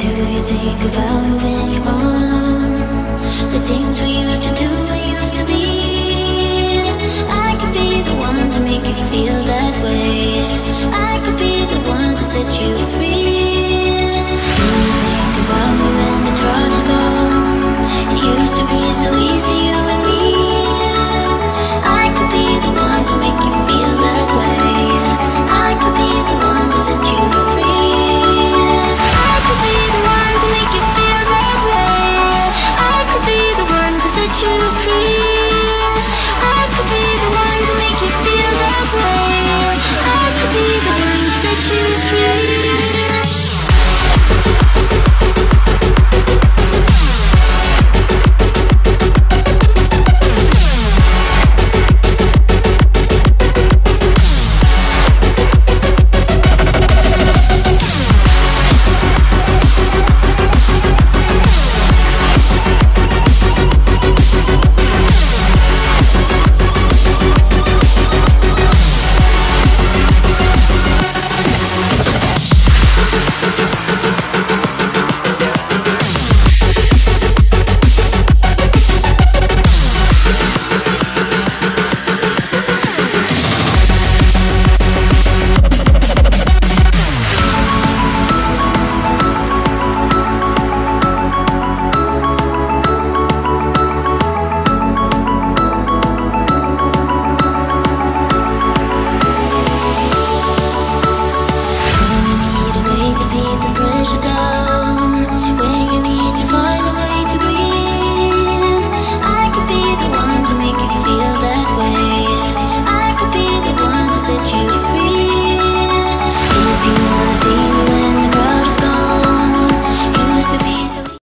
Do you think about me?